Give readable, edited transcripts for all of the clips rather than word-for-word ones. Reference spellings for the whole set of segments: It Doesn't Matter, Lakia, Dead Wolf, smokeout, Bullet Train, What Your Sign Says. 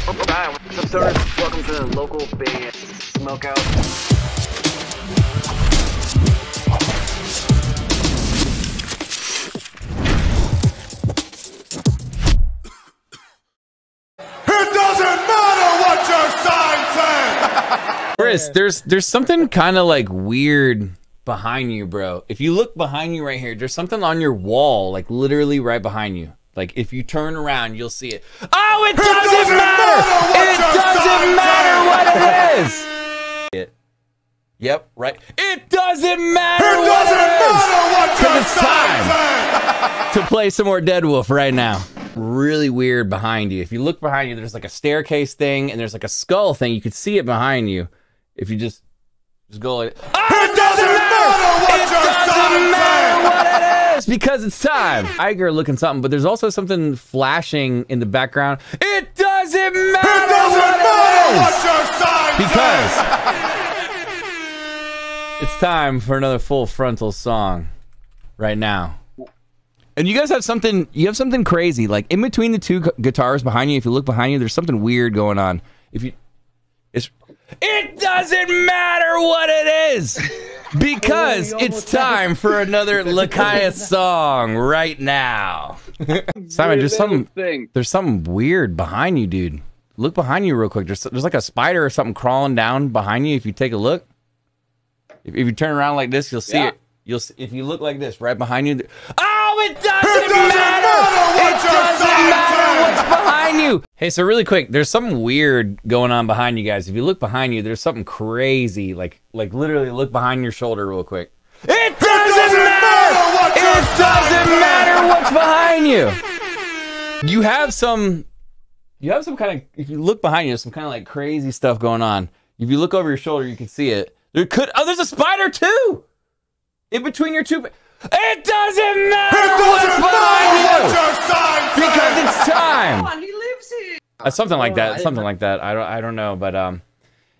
Hi, what's up, sir? Welcome to the local band Smokeout. It doesn't matter what your sign says! Chris, there's something kind of like weird behind you, bro. If you look behind you right here, there's something on your wall, like literally right behind you. Like, if you turn around, you'll see it. Oh, it doesn't matter! It doesn't matter what it is! Yep, right. It doesn't matter what it is! Because it's time to play some more Dead Wolf right now. Really weird behind you. If you look behind you, there's like a staircase thing, and there's like a skull thing. You could see it behind you. If you just go like... Oh, it doesn't matter what it doesn't matter what it is! Because it's time. Iger looking something, but there's also something flashing in the background. It doesn't matter. It doesn't matter what it is. Because it's time for another full frontal song right now. And you guys have something. You have something crazy. Like in between the two guitars behind you. If you look behind you, there's something weird going on. If you, it doesn't matter what it is. Because it's time for another Lakia song right now. Simon, there's something weird behind you, dude. Look behind you real quick. There's like a spider or something crawling down behind you. If you take a look, if you turn around like this, you'll see it. You'll see, if you look like this, right behind you. Oh, it doesn't matter what's behind you. Hey, so really quick, there's something weird going on behind you guys. If you look behind you, there's something crazy. Like literally look behind your shoulder real quick. It doesn't matter. It doesn't matter what's behind you. You have some kind of, if you look behind you, there's some kind of like crazy stuff going on. If you look over your shoulder, you can see it. There's a spider too. In between your two... It doesn't matter what's behind you! Because it's time! Come on, he lives here! Something like that. I don't know, but...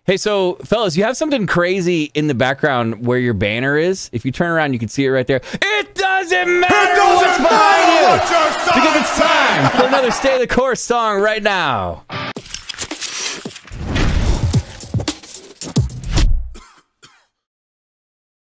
Hey, so, fellas, you have something crazy in the background where your banner is. If you turn around, you can see it right there. It doesn't matter what's behind you! Because it's time for another Stay the Course song right now.